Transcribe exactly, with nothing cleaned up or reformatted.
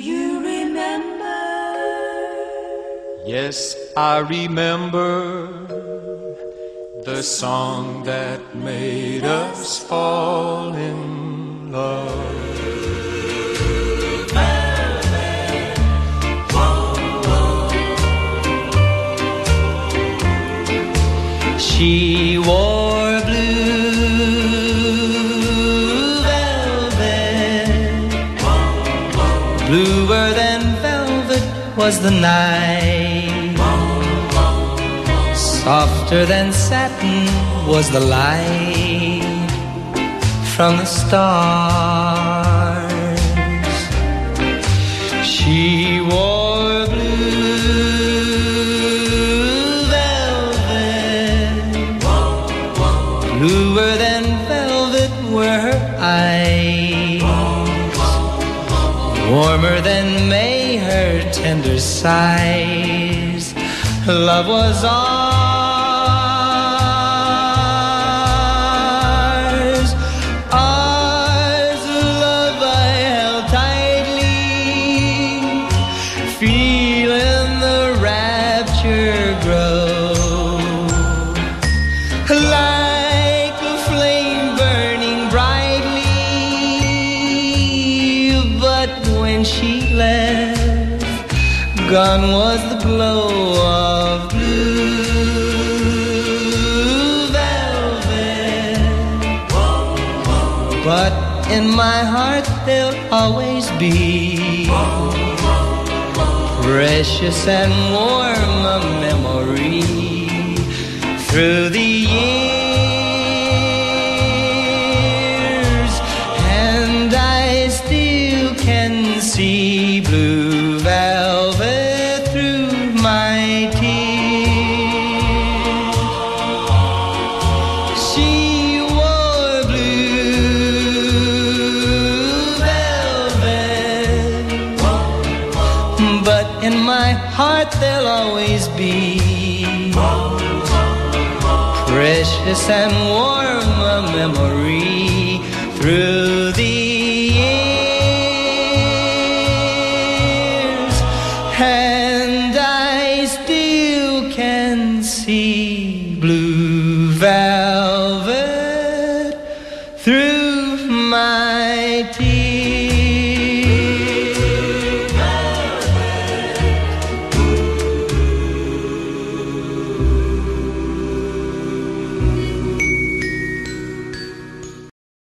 you remember? Yes, I remember the song that made us fall in love. She wore blue velvet, bluer than velvet was the night, softer than satin was the light from the stars. She wore bluer than velvet were her eyes, warmer than May her tender sighs. Love was ours, ours, love I held tightly, feeling the rapture grow. When she left, gone was the glow of blue velvet. But in my heart there'll always be precious and warm a memory through the years. See blue velvet through my tears. She wore blue velvet, but in my heart there'll always be precious and warm a memory through the years. And I still can see blue velvet through my tears.